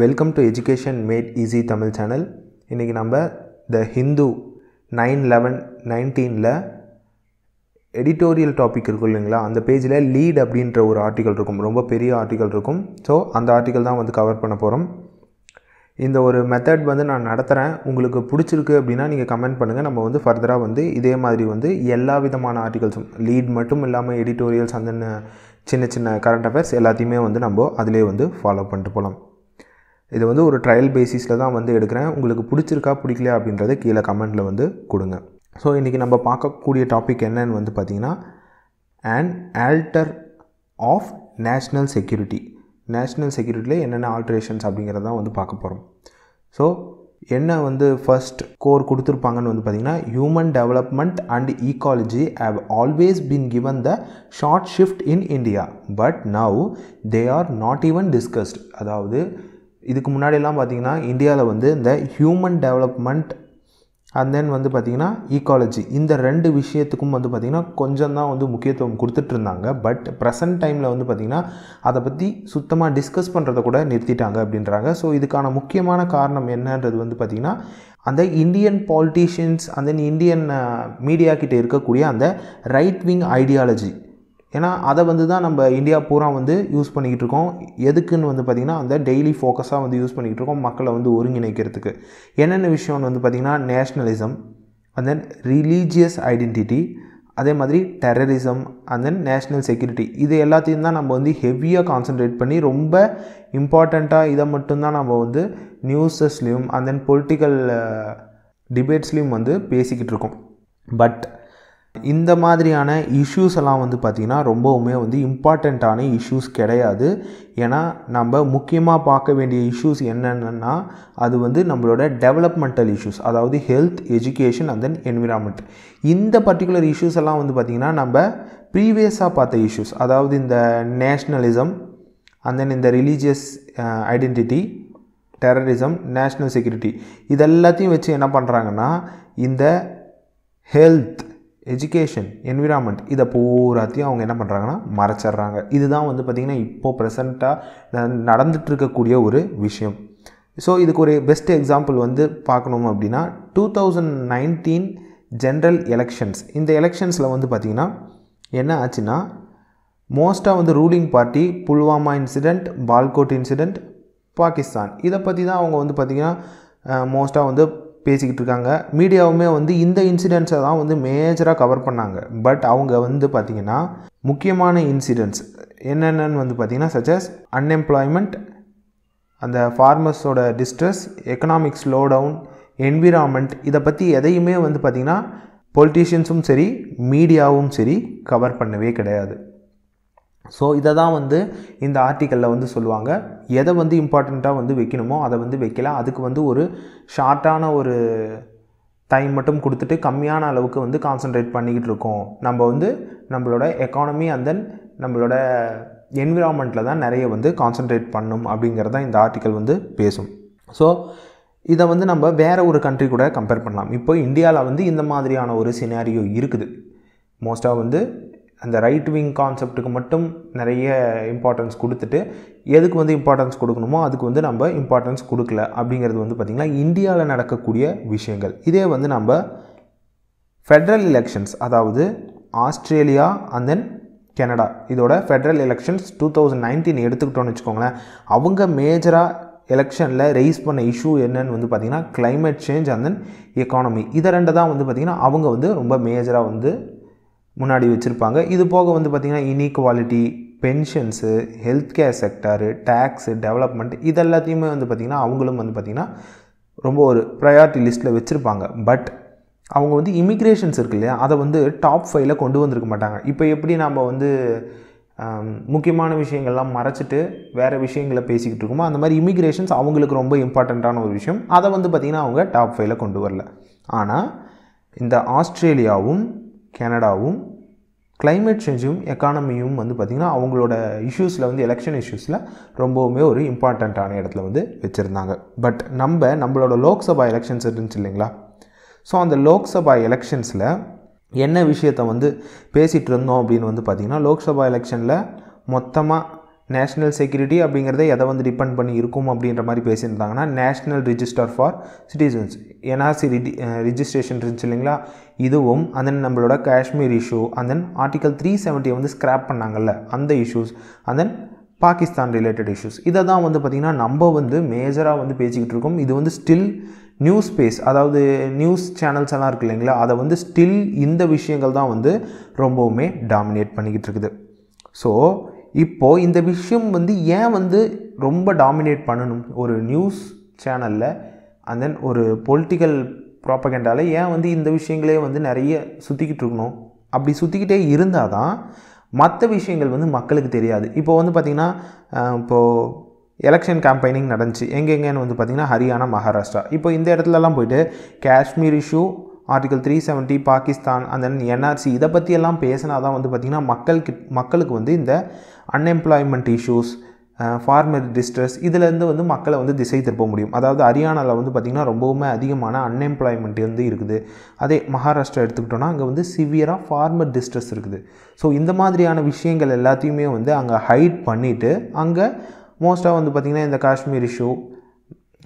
Welcome to Education Made Easy Tamil Channel. இன்னைக்கு நம்ம The Hindu 9/11/19ல editorial topic இருக்கு இல்லைங்களா, அந்த பேஜ்ல லீட் அப்படிங்கற ஒரு ஆர்டிகல் இருக்கும். ரொம்ப பெரிய ஆர்டிகல் இருக்கும். சோ அந்த ஆர்டிகல் தான் வந்து கவர் பண்ண போறோம். இந்த ஒரு மெத்தட் வந்து நான் நடத்துறேன். உங்களுக்கு பிடிச்சிருக்கு அப்படினா நீங்க கமெண்ட் பண்ணுங்க. நம்ம வந்து ஃபர்தரா வந்து இதே மாதிரி வந்து எல்லா விதமான ஆர்டிகல்ஸும் லீட் மட்டும் இல்லாம எடிட்டோரியல்ஸ் அந்த சின்ன சின்ன கரண்ட் அஃபேர்ஸ் எல்லாத்தையுமே வந்து நம்ம அதிலே வந்து ஃபாலோ பண்ணிட்டு போலாம். இது வந்து ஒரு ட்ரையல் பேசிஸ்ல தான் வந்து எடுக்கிறேன். உங்களுக்கு பிடிச்சிருக்கா பிடிக்கலையா அப்படின்றத கீழே கமெண்ட்ல வந்து கொடுங்க. சோ இன்னைக்கு நம்ம பார்க்கக்கூடிய டாபிக் என்னன்னு வந்து பாத்தீங்கன்னா an alter of national security. National செக்யூரிட்டியில் என்னென்ன ஆல்ட்ரேஷன்ஸ் அப்படிங்கிறத தான் வந்து பார்க்க போகிறோம். ஸோ என்ன வந்து ஃபர்ஸ்ட் கோர் கொடுத்துருப்பாங்கன்னு வந்து பார்த்திங்கன்னா, human development and ecology have always been given the short shift in India, but now they are not even discussed. அதாவது இதுக்கு முன்னாடியெல்லாம் பார்த்திங்கன்னா இந்தியாவில் வந்து இந்த ஹியூமன் டெவலப்மெண்ட் அண்ட் தென் வந்து பார்த்திங்கன்னா ஈக்காலஜி, இந்த ரெண்டு விஷயத்துக்கும் வந்து பார்த்திங்கன்னா கொஞ்சம் தான் வந்து முக்கியத்துவம் கொடுத்துட்ருந்தாங்க. பட் ப்ரெசன்ட் டைமில் வந்து பார்த்திங்கன்னா அதை பற்றி சுத்தமாக டிஸ்கஸ் பண்ணுறதை கூட நிறுத்திட்டாங்க அப்படின்றாங்க. ஸோ இதுக்கான முக்கியமான காரணம் என்னன்றது வந்து பார்த்திங்கன்னா அந்த Indian politicians and then Indian media கிட்டே இருக்கக்கூடிய அந்த ரைட் விங் ஐடியாலஜி. ஏன்னா அதை வந்து தான் நம்ம இந்தியா பூரா வந்து யூஸ் பண்ணிக்கிட்டு இருக்கோம். எதுக்குன்னு வந்து பார்த்திங்கன்னா அந்த டெய்லி ஃபோக்கஸாக வந்து யூஸ் பண்ணிக்கிட்டு இருக்கோம் மக்களை வந்து ஒருங்கிணைக்கிறதுக்கு. என்னென்ன விஷயம்னு வந்து பார்த்திங்கன்னா nationalism and then religious identity, அதே மாதிரி terrorism and then national security, இது எல்லாத்தையும் தான் நம்ம வந்து ஹெவியாக கான்சன்ட்ரேட் பண்ணி ரொம்ப இம்பார்ட்டண்ட்டாக இதை மட்டும்தான் நம்ம வந்து நியூஸஸ்லேயும் அண்ட் தென் பொலிட்டிக்கல் டிபேட்ஸ்லேயும் வந்து பேசிக்கிட்டு இருக்கோம். பட் இந்த மாதிரியான இஷ்யூஸ் எல்லாம் வந்து பார்த்திங்கன்னா ரொம்பவுமே வந்து இம்பார்ட்டண்ட்டான இஷ்யூஸ் கிடையாது. ஏன்னா நம்ம முக்கியமாக பார்க்க வேண்டிய இஷ்யூஸ் என்னென்னா அது வந்து நம்மளோட டெவலப்மெண்டல் இஷ்யூஸ், அதாவது health, education and then environment. இந்த பர்டிகுலர் இஷ்யூஸ் எல்லாம் வந்து பார்த்திங்கன்னா நம்ம ப்ரீவியஸாக பார்த்த இஷ்யூஸ், அதாவது இந்த நேஷ்னலிசம் அண்ட் தென் இந்த religious identity, terrorism, national security, இதெல்லாத்தையும் வச்சு என்ன பண்ணுறாங்கன்னா இந்த ஹெல்த், எஜுகேஷன், என்விரான்மெண்ட் இதை பூராத்தையும் அவங்க என்ன பண்ணுறாங்கன்னா மறைச்சிட்றாங்க. இதுதான் வந்து பார்த்திங்கன்னா இப்போது ப்ரெசண்ட்டாக நடந்துகிட்ருக்கக்கூடிய ஒரு விஷயம். ஸோ இதுக்கு ஒரு பெஸ்ட் எக்ஸாம்பிள் வந்து பார்க்கணும் அப்படின்னா 2019 ஜென்ரல் எலெக்ஷன்ஸ். இந்த எலெக்ஷன்ஸில் வந்து பார்த்திங்கன்னா என்ன ஆச்சுன்னா மோஸ்ட்டாக வந்து ruling party Pulwama incident, Balakot incident, Pakistan, இதை பற்றி தான் அவங்க வந்து பார்த்திங்கன்னா மோஸ்ட்டாக வந்து பேசிக்கிட்டு இருக்காங்க. மீடியாவுமே வந்து இந்த இன்சிடென்ட்ஸை தான் வந்து மேஜராக கவர் பண்ணாங்க. பட் அவங்க வந்து பார்த்திங்கன்னா முக்கியமான இன்சிடென்ட்ஸ் என்னென்னு வந்து பார்த்திங்கன்னா சச்சஸ் அன்எம்ப்ளாய்மெண்ட், அந்த ஃபார்மர்ஸோட distress, economic slow down, environment, இதை பற்றி எதையுமே வந்து பார்த்திங்கன்னா பொலிட்டீஷியன்ஸும் சரி மீடியாவும் சரி கவர் பண்ணவே கிடையாது. ஸோ இதை தான் வந்து இந்த ஆர்டிக்கலில் வந்து சொல்லுவாங்க. எதை வந்து இம்பார்ட்டண்ட்டாக வந்து வைக்கணுமோ அதை வந்து வைக்கலாம். அதுக்கு வந்து ஒரு ஷார்ட்டான ஒரு டைம் மட்டும் கொடுத்துட்டு கம்மியான அளவுக்கு வந்து கான்சன்ட்ரேட் பண்ணிக்கிட்டு இருக்கோம். நம்ம வந்து நம்மளோட எக்கானமி அண்ட் தென் நம்மளோட என்விரான்மெண்ட்டில் தான் நிறைய வந்து கான்சன்ட்ரேட் பண்ணும் அப்படிங்கிறதான் இந்த ஆர்டிக்கல் வந்து பேசும். ஸோ இதை வந்து நம்ம வேறு ஒரு கண்ட்ரி கூட கம்பேர் பண்ணலாம். இப்போ இந்தியாவில் வந்து இந்த மாதிரியான ஒரு சினாரியோ இருக்குது. மோஸ்ட்டாக வந்து அந்த ரைட் விங் கான்செப்டுக்கு மட்டும் நிறைய இம்பார்ட்டன்ஸ் கொடுத்துட்டு எதுக்கு வந்து இம்பார்ட்டன்ஸ் கொடுக்கணுமோ அதுக்கு வந்து நம்ம இம்பார்ட்டன்ஸ் கொடுக்கல அப்படிங்கிறது வந்து பார்த்திங்கன்னா இந்தியாவில் நடக்கக்கூடிய விஷயங்கள். இதே வந்து நம்ம ஃபெட்ரல் எலெக்ஷன்ஸ், அதாவது ஆஸ்திரேலியா அண்ட் தென் கனடா, இதோட ஃபெட்ரல் எலெக்ஷன்ஸ் 2019 எடுத்துக்கிட்டோன்னு வச்சுக்கோங்களேன். அவங்க மேஜராக எலெக்ஷனில் ரைஸ் பண்ண இஷ்யூ என்னன்னு வந்து பார்த்திங்கன்னா climate change and then economy, இதை ரெண்டு தான் வந்து பார்த்திங்கன்னா அவங்க வந்து ரொம்ப மேஜராக வந்து முன்னாடி வச்சுருப்பாங்க. இது போக வந்து பார்த்திங்கன்னா inequality, pensions, health care sector, tax, development, இதெல்லாத்தையுமே வந்து பார்த்திங்கன்னா அவங்களும் வந்து பார்த்திங்கன்னா ரொம்ப ஒரு ப்ரையாரிட்டி லிஸ்ட்டில் வச்சுருப்பாங்க. பட் அவங்க வந்து இமிக்ரேஷன்ஸ் இருக்கு இல்லையா, அதை வந்து டாப் 5ல கொண்டு வந்திருக்க மாட்டாங்க. இப்போ எப்படி நம்ம வந்து முக்கியமான விஷயங்கள்லாம் மறைச்சிட்டு வேறு விஷயங்களை பேசிக்கிட்டு இருக்கோமோ அந்த மாதிரி இமிக்ரேஷன்ஸ் அவங்களுக்கு ரொம்ப இம்பார்ட்டண்ட்டான ஒரு விஷயம். அதை வந்து பார்த்திங்கன்னா அவங்க டாப் 5ல கொண்டு வரல. ஆனால் இந்த ஆஸ்திரேலியாவும் கனடாவும் கிளைமேட் சேஞ்சும் எக்கானமியும் வந்து பார்த்திங்கன்னா அவங்களோட இஷ்யூஸில் வந்து எலெக்ஷன் இஷ்யூஸில் ரொம்பவுமே ஒரு இம்பார்ட்டண்ட்டான இடத்துல வந்து வச்சுருந்தாங்க. பட் நம்மளோட லோக்சபா எலெக்ஷன்ஸ் இருந்துச்சு இல்லைங்களா, ஸோ அந்த லோக்சபா எலெக்ஷன்ஸில் என்ன விஷயத்தை வந்து பேசிகிட்டு இருந்தோம் அப்படின்னு வந்து பார்த்திங்கன்னா லோக்சபா எலெக்ஷனில் மொத்தமாக national security அப்படிங்கறதை எதை வந்து டிபெண்ட் பண்ணி இருக்கும் அப்படிங்கற மாதிரி பேசிட்டாங்கன்னா National Register for Citizens NRC registration இருந்துச்சுங்களா இதுவும் and then நம்மளோட Kashmir issue and then Article 370 வந்து ஸ்கிராப் பண்ணாங்கல அந்த issues and then Pakistan related issues இததான் வந்து பாத்தீங்கன்னா நம்ம வந்து மேஜரா வந்து பேசிக்கிட்டு இருக்கோம் இது வந்து still News space, அதாவது நியூஸ் சேனல்ஸ் எல்லாம் இருக்கு இல்லங்களா அத வந்து ஸ்டில் இந்த விஷயங்கள் தான் வந்து ரொம்பவே டாமினேட் பண்ணிக்கிட்டு இருக்குது சோ இப்போ இந்த விஷயம் வந்து ஏன் வந்து ரொம்ப டாமினேட் பண்ணணும் ஒரு நியூஸ் சேனல்ல and then ஒரு political propagandaல ஏன் வந்து இந்த விஷயங்களே வந்து நிறைய சுத்திக்கிட்டு இருக்கணும் அப்படி சுத்திக்கிட்டே இருந்தாதான் மற்ற விஷயங்கள் வந்து மக்களுக்கு தெரியாது இப்போ வந்து பாத்தீங்கன்னா இப்போ election campaigning நடந்துச்சு எங்கெங்கன்னு வந்து பாத்தீங்கன்னா ஹரியானா மகாராஷ்டிரா இப்போ இந்த இடத்துல எல்லாம் போய்ட்டு Kashmir issue article 370 Pakistan and then NRC இத பத்தி எல்லாம் பேசினாதான் வந்து பாத்தீங்கன்னா மக்களுக்கு வந்து இந்த unemployment issues farmer distress இதுல இருந்து வந்து மக்களை வந்து திசை திருப்ப முடியும் அதாவது ஹரியானால வந்து பாத்தீங்கன்னா ரொம்பவே அதிகமான unemployment வந்து இருக்குது அதே மகாராஷ்டிரா எடுத்துக்கிட்டோம்னா அங்க வந்து சிவியரா farmer distress இருக்குது சோ இந்த மாதிரியான விஷயங்கள் எல்லாத்தையுமே வந்து அங்க ஹைட் பண்ணிட்டு அங்க Most of the people in the Kashmir issue,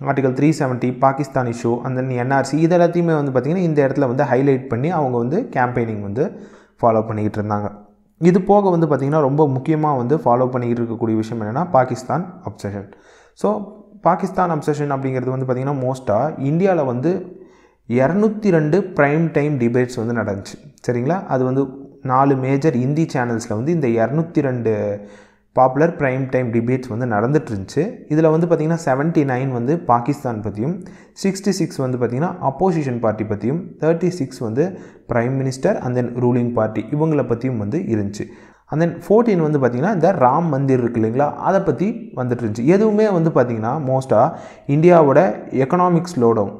Article 370, Pakistan issue, and then the NRC, either of them in the Atla வந்து highlight பண்ணி அவங்க வந்து campaigning வந்து follow பண்ணிட்டு இருந்தாங்க இது போக வந்து பாத்தீங்கன்னா ரொம்ப முக்கியமா வந்து follow பண்ணிட்டு இருக்கக்கூடிய விஷயம் என்னன்னா Pakistan obsession. So Pakistan obsession அப்படிங்கிறது வந்து பாத்தீங்கன்னா மோஸ்டா இந்தியால வந்து 202 prime time debates வந்து நடந்துச்சு சரிங்களா அது வந்து 4 major Hindi channelsல வந்து இந்த 202 popular prime time debates வந்து நடந்துட்டு இருந்துச்சு இதுல வந்து பாத்தீங்கன்னா 79 வந்து பாகிஸ்தான் பத்தியும் 66 வந்து பாத்தீங்கன்னா opposition party பத்தியும் 36 வந்து prime minister and then ruling party இவங்கள பத்தியும் வந்து இருந்துச்சு and then 14 வந்து பாத்தீங்கன்னா இந்த ராம் மந்திர் இருக்குல்ல அத பத்தி வந்துட்டு இருந்துச்சு எதுவுமே வந்து பாத்தீங்கன்னா மோஸ்டா இந்தியாவோட economic slowdown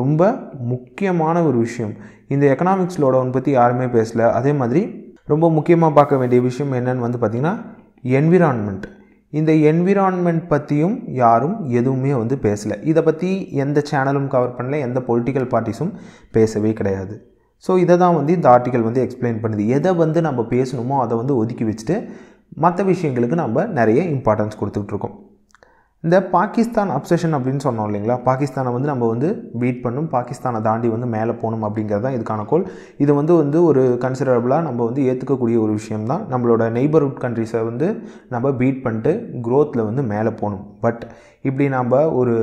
ரொம்ப முக்கியமான ஒரு விஷயம் இந்த economic slowdown பத்தி யாருமே பேசல அதே மாதிரி ரொம்ப முக்கியமா பார்க்க வேண்டிய விஷயம் என்னன்னு வந்து பாத்தீங்கன்னா environment இந்த environment பத்தியும் யாரும் எதுவுமே வந்து பேசல இத பத்தி எந்த சேனலும் கவர் பண்ணல எந்த political parties-ம் பேசவே கிடையாது சோ இத தான் வந்து இந்த ஆர்டிகல் வந்து எக்ஸ்பிளைன் பண்ணுது எதை வந்து நம்ம பேசணுமோ அத வந்து ஒதுக்கி வச்சிட்டு மற்ற விஷயங்களுக்கு நம்ம நிறைய இம்பார்ட்டன்ஸ் கொடுத்துட்டு இருக்கோம் இந்த பாகிஸ்தான் obsession அப்படினு சொன்னோம் இல்லீங்களா பாகிஸ்தானை வந்து நம்ம வந்து பீட் பண்ணனும் பாகிஸ்தானை தாண்டி வந்து மேலே போணும் அப்படிங்கிறது தான் இதுக்கான கோல் இது வந்து ஒரு கன்சிடரபிளா நம்ம வந்து ஏத்துக்க கூடிய ஒரு விஷயம் தான் நம்மளோட நெய்பர்ஹூட் कंट्रीஸை வந்து நம்ம பீட் பண்ணிட்டு growthல வந்து மேலே போணும் பட் இப்படி நாம ஒரு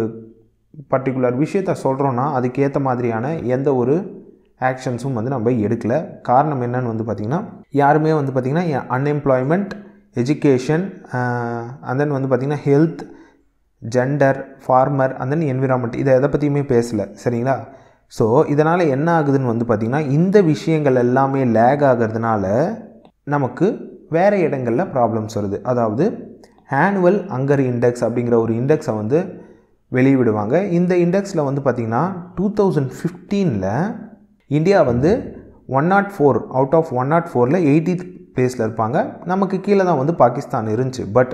பர்టిక్యులர் விஷயத்தை சொல்றோம்னா அதுக்கு ஏத்த மாதிரியான எந்த ஒரு ஆக்ஷன்ஸும் வந்து நம்ம எடுக்கல காரணம் என்னன்னு வந்து பாத்தீங்கன்னா யாருமே வந்து பாத்தீங்கன்னா unemployment education and then வந்து பாத்தீங்கன்னா health Gender, farmer, and then environment. This is the same thing. So, this is the same thing. This விஷயங்கள் எல்லாமே லேக் ஆகிறதுனால நமக்கு வேற இடங்கள்ல ப்ராப்ளம்ஸ் வருது அதாவது annual hunger index அப்படிங்கற ஒரு இன்டெக்ஸை வந்து வெளியிடுவாங்க இந்த இன்டெக்ஸ்ல வந்து பாத்தீங்கன்னா 2015ல இந்தியா வந்து 104 out of 104ல 80th place ல இருப்பாங்க நமக்கு கீழ தான் வந்து பாகிஸ்தான் இருந்துச்சு பட்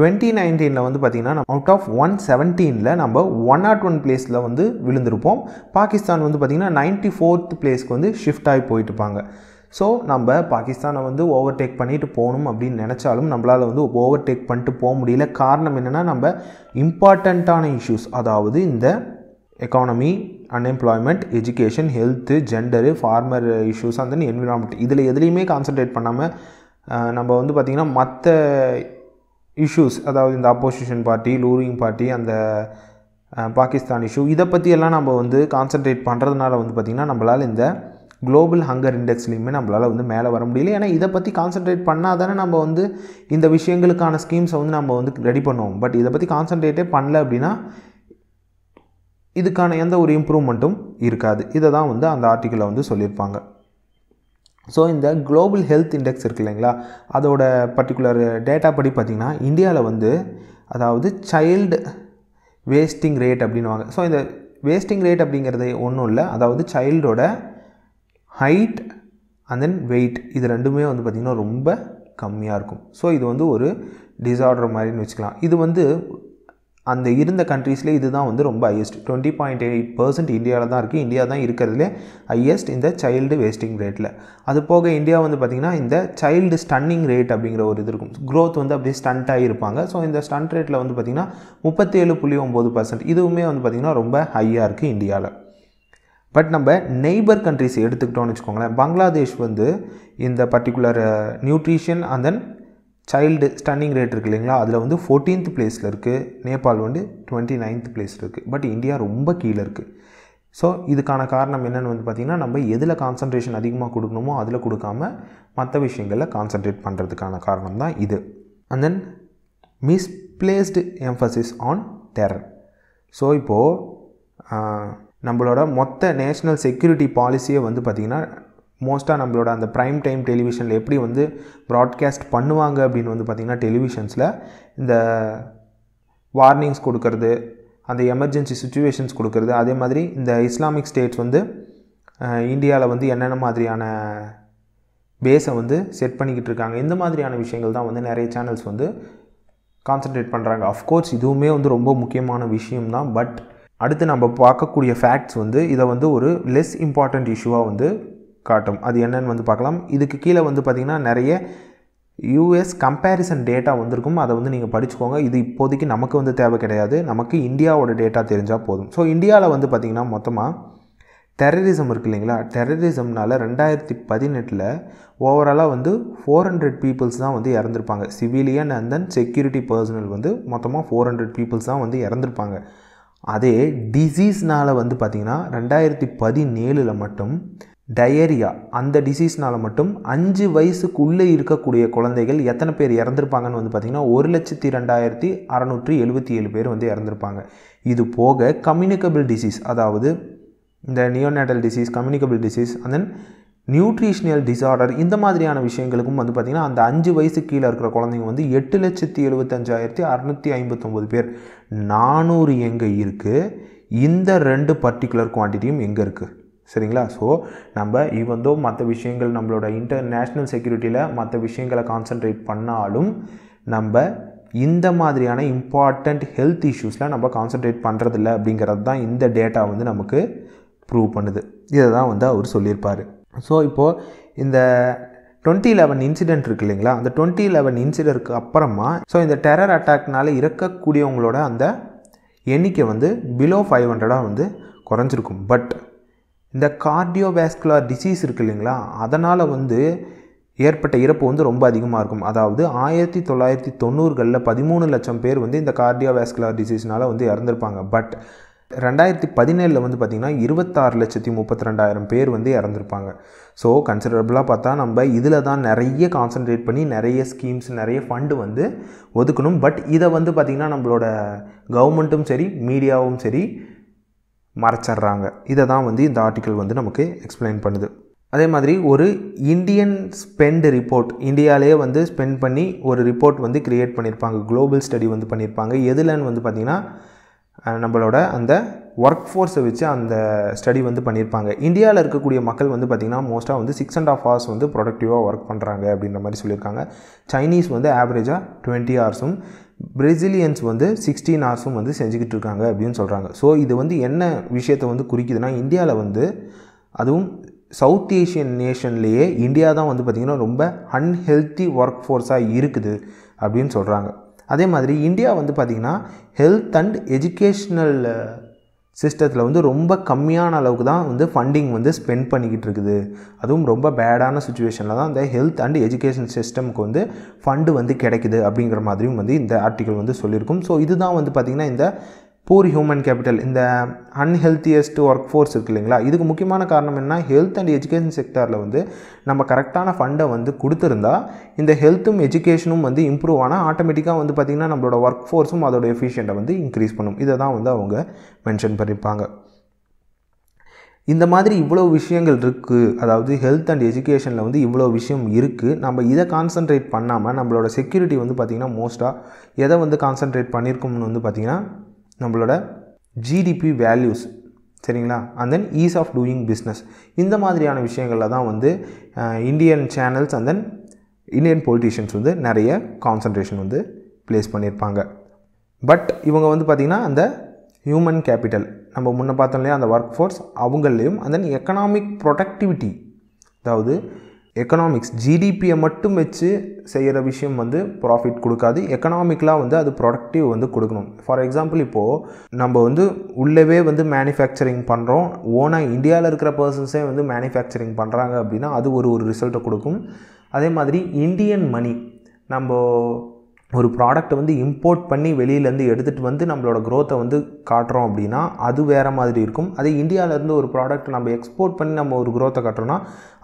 2019 ல வந்து பாத்தீங்கன்னா out of 117 ல நம்ம 101 place ல வந்து விழுந்திருப்போம் பாகிஸ்தான் வந்து பாத்தீங்கன்னா 94th place க்கு வந்து shift ஆகி போயிட்டுபாங்க சோ நம்ம பாகிஸ்தானை வந்து ஓவர்டேக் பண்ணிட்டு போணும் அப்படி நினைச்சாலும் நம்மளால வந்து ஓவர்டேக் பண்ணிட்டு போக முடியல காரணம் என்னன்னா நம்ம இம்பார்ட்டன்ட்டான issues அதாவது இந்த economy unemployment education health gender farmer issues and then environment இதுல எதுலயுமே கான்சென்ட்ரேட் பண்ணாம நம்ம வந்து பாத்தீங்கன்னா மத்த issues அதாவது இந்த opposition party luring party அந்த பாகிஸ்தான் இஷ்யூ இத பத்தி எல்லாம் நம்ம வந்து கான்சென்ட்ரேட் பண்றதனால வந்து பாத்தீங்கன்னா நம்மளால இந்த global hunger indexலயுமே நம்மளால வந்து மேலே வர முடியல ஏனா இத பத்தி கான்சென்ட்ரேட் பண்ணாதானே நம்ம வந்து இந்த விஷயங்களுக்கான ஸ்கீம்ஸ் வந்து நம்ம வந்து ரெடி பண்ணுவோம் பட் இத பத்தி கான்சென்ட்ரேட்டே பண்ணல அப்படினா இதுக்கான எந்த ஒரு இம்ப்ரூவ்மென்ட்டும் இருக்காது இத தான் வந்து அந்த ஆர்டிகிள்ல வந்து சொல்லிருப்பாங்க So, in the Global Health Index, that particular data in India, the child wasting rate. So, in the wasting rate, that is child height and then weight. This is very low. So, this is a disorder. This is And the இருந்த கண்ட்ரீஸ்ல இதுதான் வந்து ரொம்ப highest 20.8% இந்தியால தான் இருக்கு. India தான் இருக்குறதுல highest இந்த child wasting rateல. அது போக இந்தியா வந்து பாத்தீங்கன்னா இந்த child stunning rate அப்படிங்கற ஒரு இது இருக்கும். growth வந்து அப்படியே ஸ்டன்ட் ஆயி இருப்பாங்க. சோ இந்த ஸ்டன்ட் ரேட்ல வந்து பாத்தீங்கன்னா 37.9%. இதுவுமே வந்து பாத்தீங்கன்னா ரொம்ப ஹையா இருக்கு இந்தியால. பட் நம்ம நெய்பர் कंट्रीஸ் எடுத்துக்கிட்டோம்னு வெச்சுக்கோங்களேன். பங்களாதேஷ் வந்து இந்த particular nutrition and then child stunning rate இருக்கு இல்லீங்களா அதுல வந்து 14th placeல இருக்கு நேபாள் வந்து 29th placeல இருக்கு பட் இந்தியா ரொம்ப கீழ இருக்கு சோ இதுக்கான காரணம் என்னன்னு வந்து பாத்தீங்கன்னா நம்ம எதில கான்சன்ட்ரேஷன் அதிகமா கொடுக்கணுமோ அதுல கொடுக்காம மத்த விஷயங்கள கான்சன்ட்ரேட் பண்றதுக்கான காரணம் தான் இது and then misplaced emphasis on terror so இப்போ நம்மளோட மொத்த national security policy வந்து பாத்தீங்கன்னா மோஸ்டா நம்மளோட அந்த பிரைம் டைம் டெலிவிஷன்ல எப்படி வந்து பிராட்காஸ்ட் பண்ணுவாங்க அப்படினு வந்து பாத்தீங்கன்னா டெலிவிஷன்ஸ்ல இந்த வார்னிங்ஸ் கொடுக்கிறது அந்த எமர்ஜென்சி சிச்சுவேஷன்ஸ் கொடுக்கிறது அதே மாதிரி இந்த இஸ்லாமிக் ஸ்டேட்ஸ் வந்து இந்தியால வந்து என்னென்ன மாதிரியான பேஸை வந்து செட் பண்ணிக்கிட்டு இருக்காங்க இந்த மாதிரியான விஷயங்கள் தான் வந்து நிறைய சேனல்ஸ் வந்து கான்சென்ட்ரேட் பண்றாங்க ஆஃப் கோர்ஸ் இதுவுமே வந்து ரொம்ப முக்கியமான விஷயம் தான் பட் அடுத்து நம்ம பார்க்கக்கூடிய ஃபேக்ட்ஸ் வந்து இத வந்து ஒரு லெஸ் இம்பார்ட்டன்ட் இஷ்யூவா வந்து காட்டும் அது என்னன்னு வந்து பார்க்கலாம் இதுக்கு கீழ வந்து பாத்தீங்கன்னா நிறைய US comparison data வந்திருக்கும் அத வந்து நீங்க படிச்சுக்கோங்க இது இப்போதைக்கு நமக்கு வந்து தேவை கிடையாது நமக்கு இந்தியாவோட data தெரிஞ்சா போதும் சோ இந்தியால வந்து பாத்தீங்கன்னா மொத்தமா terrorism இருக்குல்லையா terrorismனால 2018ல ஓவராலா வந்து 400 peoples தான் வந்து இறந்திருப்பாங்க civilian and then security personnel வந்து மொத்தமா 400 peoples தான் வந்து இறந்திருப்பாங்க அதே diseaseனால வந்து பாத்தீங்கன்னா 2017ல மட்டும் டயரியா அந்த டிசீஸ்னால மட்டும் 5 வயசுக்குள்ள இருக்கக்கூடிய குழந்தைகள் எத்தனை பேர் இறந்திருப்பாங்கன்னு வந்து பாத்தீங்கன்னா 1,02,677 பேர் வந்து இறந்திருப்பாங்க இது போக கம்யூனிகபிள் டிசீஸ் அதாவது இந்த neonatal disease communicable disease and then nutritional disorder இந்த மாதிரியான விஷயங்களுக்கும் வந்து பாத்தீங்கன்னா அந்த 5 வயசுக்கு கீழ இருக்கிற குழந்தைங்க வந்து 8,75,659 பேர் 400 எங்க இருக்கு இந்த ரெண்டு பர்టిక్యులர் குவாண்டிட்டியும் எங்க இருக்கு சரிங்களா சோ நம்ம even though மத்த விஷயங்கள் நம்மளோட இன்டர்நேஷனல் செக்யூரிட்டில மத்த விஷயங்களை கான்சென்ட்ரேட் பண்ணாலும் நம்ம இந்த மாதிரியான இம்பார்ட்டன்ட் ஹெல்த் இஷ்யூஸ்ல நம்ம கான்சென்ட்ரேட் பண்றது இல்ல அப்படிங்கறது தான் இந்த டேட்டா வந்து நமக்கு ப்ரூவ் பண்ணுது இத தான் வந்து அவர் சொல்லியிருப்பாரு சோ இப்போ இந்த 2011 இன்சிடென்ட் இருக்குல்லையா அந்த 2011 இன்சிடென்ட்க்கு அப்புறமா சோ இந்த டெரர் அட்டாக்னால இறக்கக்கூடியவங்களோட அந்த எண்ணிக்கை வந்து below 500 வந்து குறஞ்சிருக்கும் பட் இந்த கார்டியோவாஸ்குலர் டிசீஸ் இருக்கு இல்லீங்களா அதனால வந்து ஏற்பட்ட இறப்பு வந்து ரொம்ப அதிகமா இருக்கும் அதாவது 1990 கள்ல 13 லட்சம் பேர் வந்து இந்த கார்டியோவாஸ்குலர் டிசீஸ்னால வந்து இறந்திருப்பாங்க பட் 2017ல வந்து பாத்தீங்கன்னா 26,32,000 பேர் வந்து இறந்திருப்பாங்க சோ கன்சிடரபிளா பார்த்தா நம்ம இதுல தான் நிறைய கான்சென்ட்ரேட் பண்ணி நிறைய ஸ்கீம்ஸ் நிறைய ஃபண்ட் வந்து ஒதுக்கணும் பட் இத வந்து பாத்தீங்கன்னா நம்மளோட கவர்மெண்ட்டும் சரி மீடியாவும் சரி மறைச்சறாங்க இத தான் வந்து இந்த ஆர்டிகல் வந்து நமக்கு எக்ஸ்பிளைன் பண்ணுது அதே மாதிரி ஒரு இந்தியன் ஸ்பெண்ட் ரிப்போர்ட் இந்தியாலயே வந்து ஸ்பெண்ட் பண்ணி ஒரு ரிப்போர்ட் வந்து கிரியேட் பண்ணிருப்பாங்க குளோபல் ஸ்டடி வந்து பண்ணிருப்பாங்க எதுலன்னு வந்து பாத்தீங்கன்னா நம்மளோட அந்த work force வச்சு அந்த ஸ்டடி வந்து பண்ணிருப்பாங்க இந்தியால இருக்கக்கூடிய மக்கள் வந்து பாத்தீங்கன்னா மோஸ்டா வந்து 6.5 hours வந்து ப்ரொடக்டிவா வர்க் பண்றாங்க அப்படின்ற மாதிரி சொல்லிருக்காங்க சைனீஸ் வந்து ஆவரேஜா 20 hours-ம் பிரேசிலியன்ஸ் வந்து 16 hours-ம் வந்து செஞ்சிட்டு இருக்காங்க அப்படினு சொல்றாங்க சோ இது வந்து என்ன விஷயத்தை வந்து குறிக்குதுன்னா இந்தியால வந்து அதுவும் சவுத் ஏசியன் நேஷன்லயே இந்தியா தான் வந்து பாத்தீங்கன்னா ரொம்ப unhealthy work force-ஆ இருக்குது அப்படினு சொல்றாங்க அதே மாதிரி இந்தியா வந்து பாத்தீங்கன்னா ஹெல்த் அண்ட் எஜுகேஷனல் சிஸ்டத்துல வந்து ரொம்ப கம்மியான அளவுக்கு தான் வந்து ஃபண்டிங் வந்து ஸ்பெண்ட் பண்ணிக்கிட்டு இருக்குது அதுவும் ரொம்ப பேடான சிச்சுவேஷன்ல தான் அந்த ஹெல்த் அண்ட் எஜுகேஷன் சிஸ்டம்க்கு வந்து ஃபண்ட் வந்து கிடைக்குது அப்படிங்கற மாதிரியும் வந்து இந்த ஆர்டிகல் வந்து சொல்லிருக்கும் சோ இதுதான் வந்து பாத்தீங்கன்னா இந்த poor human capital இந்த unhealthiest workforce இருக்குல்லையா இதுக்கு முக்கியமான காரணம் என்ன ஹெல்த் அண்ட் எஜுகேஷன் செக்டார்ல வந்து நம்ம கரெக்ட்டான ஃபண்ட வந்து கொடுத்திருந்தா இந்த ஹெல்த்தும் எஜுகேஷனும் வந்து இம்ப்ரூவ் ஆனா ஆட்டோமேட்டிக்கா வந்து பாத்தீங்கன்னா நம்மளோட workforce-ம் அதோட எஃபிஷியன்ட்டை வந்து இன்கிரீஸ் பண்ணும் இத தான் வந்து அவங்க மென்ஷன் பண்ணிருப்பாங்க இந்த மாதிரி இவ்ளோ விஷயங்கள் இருக்கு அதாவது ஹெல்த் அண்ட் எஜுகேஷன்ல வந்து இவ்ளோ விஷயம் இருக்கு நம்ம இத கான்சென்ட்ரேட் பண்ணாம நம்மளோட செக்யூரிட்டி வந்து பாத்தீங்கன்னா மோஸ்டா எதை வந்து கான்சென்ட்ரேட் பண்ணிருக்கும்னு வந்து பாத்தீங்கன்னா நம்மளோட GDP values சரிங்களா and then ease of doing business இந்த மாதிரியான விஷயங்கள தான் வந்து Indian channels and then Indian politicians வந்து நிறைய கான்சென்ட்ரேஷன் வந்து ப்ளேஸ் பண்ணிருப்பாங்க பட் இவங்க வந்து பாத்தீங்கன்னா அந்த human capital நம்ம முன்ன பார்த்தோம்ல அந்த work force அவங்களையும் and then economic productivity அதாவது economics GDP மட்டும் வெச்சு செய்யற விஷயம் வந்து profit கொடுக்காது economically வந்து அது productive வந்து கொடுக்கணும் for example இப்போ நம்ம வந்து உள்ளவே வந்து manufacturing பண்றோம் ஓனா இந்தியால இருக்கிற पर्सनஸே வந்து manufacturing பண்றாங்க அப்படினா அது ஒரு result கொடுக்கும் அதே மாதிரி இந்தியன் மணி நம்ம ஒரு product வந்து import பண்ணி வெளியில இருந்து எடுத்துட்டு வந்து நம்மளோட growth வந்து காட்றோம் அப்படினா அது வேற மாதிரி இருக்கும் அதே இந்தியால இருந்து ஒரு product நம்ம export பண்ணி நம்ம ஒரு growth காட்றோம்னா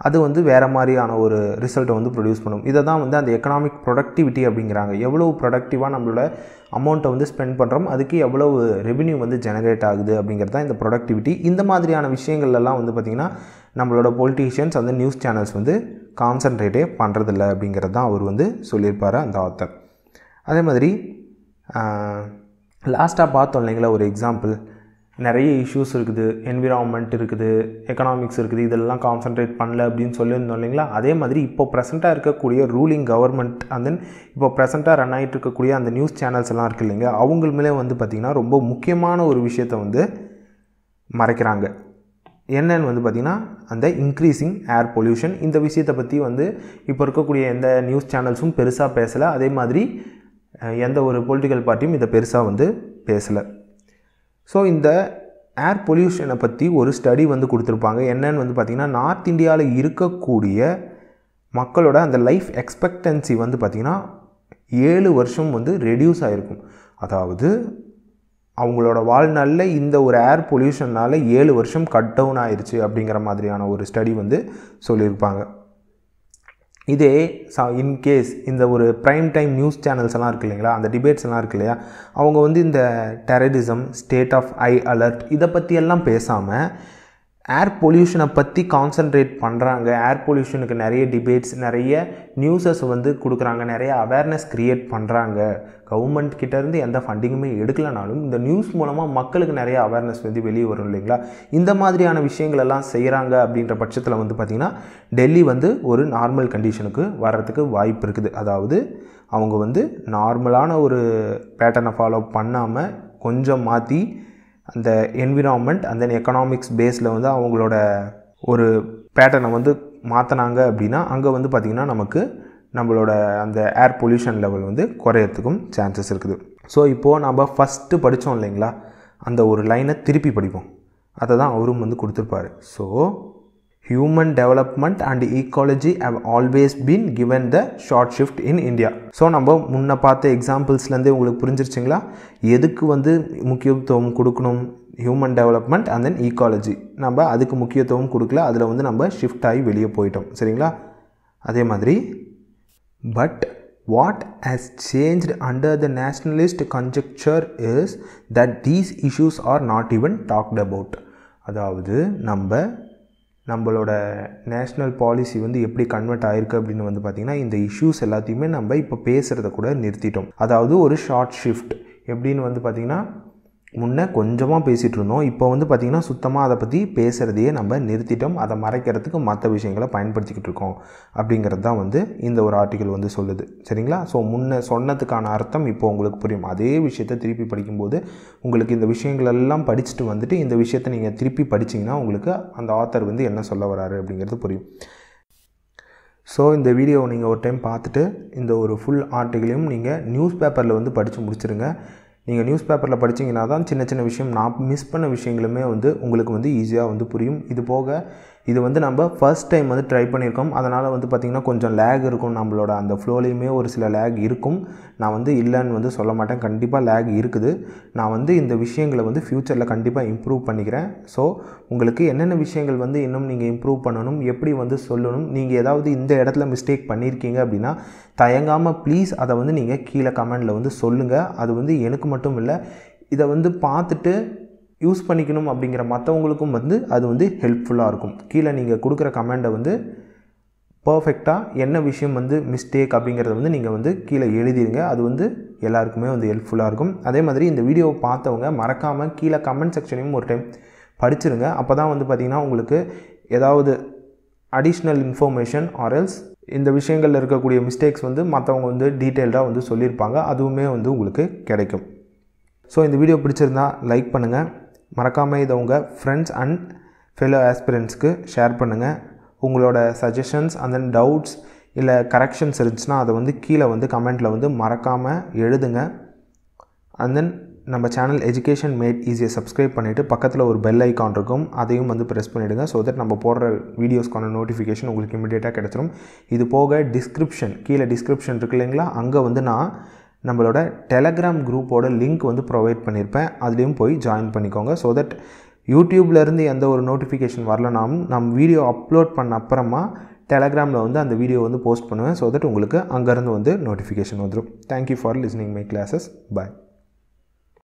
அது வந்து வேற மாதிரியான ஒரு result வந்து produce பண்ணும் இத தான் வந்து அந்த economic productivity அப்படிங்கறாங்க எவ்வளவு productive-ஆ நம்மளோட amount வந்து spend பண்றோம் அதுக்கு எவ்வளவு revenue வந்து generate ஆகுது அப்படிங்கறது தான் இந்த productivity இந்த மாதிரியான விஷயங்கள் எல்லாம் வந்து பாத்தீங்கன்னா நம்மளோட politicians and the news channels வந்து concentrate பண்றது இல்ல அப்படிங்கறது தான் அவர் வந்து சொல்லியிருப்பாரு அந்த author அதே மாதிரி லாஸ்டா பார்த்தோம்லங்களா ஒரு எக்ஸாம்பிள் நிறைய इश्यूज இருக்குது என்விரான்மென்ட் இருக்குது எகனாமிக்ஸ் இருக்குது இதெல்லாம் கான்சென்ட்ரேட் பண்ணல அப்படினு சொல்லிருந்தோம்லங்களா அதே மாதிரி இப்போ பிரசன்ட்டா இருக்க கூடிய ரூலிங் கவர்மெண்ட் and then இப்போ பிரசன்ட்டா ரன் ஆயிட்டு இருக்க கூடிய அந்த நியூஸ் சேனல்ஸ் எல்லாம் இருக்குல்ல அவங்களுமே வந்து பாத்தீங்கன்னா ரொம்ப முக்கியமான ஒரு விஷயத்தை வந்து மறைக்கறாங்க என்னன்னு வந்து பாத்தீங்கன்னா அந்த இன்கிரீசிங் ஏர் பொல்யூஷன் இந்த விஷயத்தை பத்தி வந்து இப்போ இருக்க கூடிய எந்த நியூஸ் சேனல்ஸும் பெருசா பேசல அதே மாதிரி எந்த ஒரு political party இத பெருசா வந்து பேசல சோ இந்த air pollution பத்தி ஒரு ஸ்டடி வந்து கொடுத்திருப்பாங்க என்னன்னு வந்து பாத்தீங்கன்னா நார்த் இந்தியால இருக்க கூடிய மக்களோட அந்த லைஃப் எக்ஸ்பெக்டன்சி வந்து பாத்தீங்கன்னா 7 வருஷம் வந்து ரெடியூஸ் ஆயிருக்கும் அதாவது அவங்களோட வாழ்நாள்ல இந்த ஒரு air pollutionனால 7 வருஷம் கட் டவுன் ஆயிருச்சு அப்படிங்கற மாதிரியான ஒரு ஸ்டடி வந்து சொல்லிருப்பாங்க இதே in case இந்த ஒரு prime time news channels எல்லாம் இருக்கு இல்லையா அந்த டிபேட்ஸ் எல்லாம் இருக்கு இல்லையா அவங்க வந்து இந்த terrorism state of high alert இத பத்தி எல்லாம் பேசாம air pollution பத்தி கான்சென்ட்ரேட் பண்றாங்க air pollutionக்கு நிறைய டிபேட்ஸ் நிறைய நியூஸஸ் வந்து கொடுக்கறாங்க நிறைய awareness create பண்றாங்க கவர்மெண்ட் கிட்ட இருந்து எந்த ஃபண்டிங்குமே எடுக்கலனாலும் இந்த நியூஸ் மூலமா மக்களுக்கு நிறைய awareness வந்து வெளிய வரும் இல்லீங்களா இந்த மாதிரியான விஷயங்கள் எல்லாம் செய்றாங்க அப்படிங்கற பட்சத்துல வந்து பாத்தீங்கன்னா டெல்லி வந்து ஒரு நார்மல் கண்டிஷனுக்கு வரதுக்கு வாய்ப்பு இருக்குது அதாவது அவங்க வந்து நார்மலான ஒரு பேட்டர்னை ஃபாலோ பண்ணாம கொஞ்சம் மாத்தி அந்த environment and then economics baseல வந்து அவங்களோட ஒரு பேட்டர்னை வந்து மாத்துனாங்க அப்படினா அங்க வந்து பாத்தீங்கன்னா நமக்கு நம்மளோட அந்த air pollution level வந்து குறையறதுக்கும் chances இருக்குது சோ இப்போ நாம ஃபர்ஸ்ட் படிச்சோம் இல்லீங்களா அந்த ஒரு லைனை திருப்பி படிப்போம் அததான் அவரும் வந்து கொடுத்திருப்பாரு so human development and ecology have always been given the short shift in India so நம்ம முன்ன பார்த்த எக்ஸாம்பிள்ஸ்ல இருந்து உங்களுக்கு புரிஞ்சிருச்சுங்களா எதுக்கு வந்து முக்கியத்துவம் கொடுக்கணும் human development and then ecology நம்ம அதுக்கு முக்கியத்துவம் கொடுக்கல அதுல வந்து நம்ம shift ஆகி வெளிய போய்ட்டோம் சரிங்களா அதே மாதிரி but what has changed under the nationalist conjecture is that these issues are not even talked about அதாவது நம்ம நம்மளோட நேஷனல் பாலிசி வந்து எப்படி கன்வெர்ட் ஆயிருக்கு அப்படினு வந்து பாத்தீங்கன்னா இந்த इश्यूज எல்லாத்தையுமே நம்ம இப்ப பேசுறத கூட நிறுத்திட்டோம் அதாவது ஒரு ஷார்ட் ஷிஃப்ட் எப்படின்னு வந்து பாத்தீங்கன்னா முன்ன கொஞ்சமா பேசிட்டு இருந்தோம் இப்போ வந்து பாத்தீங்கன்னா சுத்தமா அத பத்தி பேசுறதையே நம்ம நிறுத்திட்டோம் அத மறைக்கிறதுக்கு மற்ற விஷயங்களை பயன்படுத்திக்கிட்டு இருக்கோம் அப்படிங்கறது தான் வந்து இந்த ஒரு ஆர்டிகல் வந்து சொல்லுது சரிங்களா சோ முன்ன சொன்னதுக்கான அர்த்தம் இப்போ உங்களுக்கு புரியும் அதே விஷயத்தை திருப்பி படிக்கும்போது உங்களுக்கு இந்த விஷயங்கள் எல்லாம் படிச்சிட்டு வந்துட்டு இந்த விஷயத்தை நீங்க திருப்பி படிச்சீங்கன்னா உங்களுக்கு அந்த ஆத்தர் வந்து என்ன சொல்ல வராரு அப்படிங்கிறது புரியும் சோ இந்த வீடியோ நீங்க ஒரு டைம் பார்த்துட்டு இந்த ஒரு full ஆர்டிகலையும் நீங்க நியூஸ் பேப்பர்ல வந்து படிச்சு முடிச்சிடுங்க நீங்க நியூஸ் பேப்பர்ல படிச்சீங்கன்னா தான் சின்ன சின்ன விஷயம் நான் மிஸ் பண்ண விஷயங்களுமே வந்து உங்களுக்கு வந்து ஈஸியா வந்து புரியும் இது போக இது வந்து நம்ம ஃபர்ஸ்ட் டைம் வந்து ட்ரை பண்ணிருக்கோம் அதனால வந்து பாத்தீங்கன்னா கொஞ்சம் லாக் இருக்கும் நம்மளோட அந்த ஃப்ளோலயுமே ஒரு சில லாக் இருக்கும் நான் வந்து இல்லன்னு வந்து சொல்ல மாட்டேன் கண்டிப்பா லாக் இருக்குது நான் வந்து இந்த விஷயங்களை வந்து ஃபியூச்சர்ல கண்டிப்பா இம்ப்ரூவ் பண்ணிக்கிறேன் சோ உங்களுக்கு என்னென்ன விஷயங்கள் வந்து இன்னும் நீங்க இம்ப்ரூவ் பண்ணனும் எப்படி வந்து சொல்லணும் நீங்க ஏதாவது இந்த இடத்துல மிஸ்டேக் பண்ணிருக்கீங்க அப்படினா தயங்காம ப்ளீஸ் அத வந்து நீங்க கீழ கமெண்ட்ல வந்து சொல்லுங்க அது வந்து எனக்கு மட்டும் இல்ல இத வந்து பார்த்துட்டு யூஸ் பண்ணிக்கணும் அப்படிங்கற மத்தவங்களுக்கும் வந்து அது வந்து ஹெல்ப்ஃபுல்லா இருக்கும் கீழ நீங்க கொடுக்கிற கமெண்ட வந்து பெர்ஃபெக்ட்டா என்ன விஷயம் வந்து மிஸ்டேக் அப்படிங்கறத வந்து நீங்க வந்து கீழ எழுதிடுங்க அது வந்து எல்லாருக்குமே வந்து ஹெல்ப்ஃபுல்லா இருக்கும் அதே மாதிரி இந்த வீடியோவை பார்த்தவங்க மறக்காம கீழ கமெண்ட் செக்ஷனையும் ஒரு டைம் படிச்சிடுங்க அப்பதான் வந்து பாத்தீங்கன்னா உங்களுக்கு ஏதாவது அடிஷனல் இன்ஃபர்மேஷன் ஆர் எல்ஸ் இந்த விஷயங்கள்ல இருக்க கூடிய மிஸ்டேக்ஸ் வந்து மத்தவங்க வந்து டீடைலா வந்து சொல்லிருப்பாங்க அதுவுமே வந்து உங்களுக்கு கிடைக்கும் So in the video like பண்ணுங்க மறக்காம இத உங்க friends and fellow aspirants க்கு share பண்ணுங்க உங்களோட suggestions and then doubts இல்ல corrections இருந்துச்சுனா அத வந்து கீழ வந்து கமெண்ட்ல வந்து மறக்காம எழுதுங்க and then நம்ம channel Education Made Easy subscribe பண்ணிட்டு பக்கத்துல ஒரு bell icon இருக்கும் அதையும் வந்து press பண்ணிடுங்க so that நம்ம போடுற வீடியோஸ்க்கான நோட்டிஃபிகேஷன் உங்களுக்கு இமிடியேட்டா கிடைச்சிரும் இது போக description கீழ description இருக்குல்லையா அங்க வந்து நான் நம்மளோட Telegram group ஓட link வந்து provide பண்ணிருப்பேன் அதுலயும் போய் join பண்ணிக்கோங்க so that YouTube ல இருந்து எந்த ஒரு notification வரலனாம் நம்ம வீடியோ அப்லோட் பண்ண அப்புறமா Telegram ல வந்து அந்த வீடியோ வந்து போஸ்ட் பண்ணுவேன் so that உங்களுக்கு அங்க இருந்து வந்து notification வந்துரும் Thank you for listening my classes bye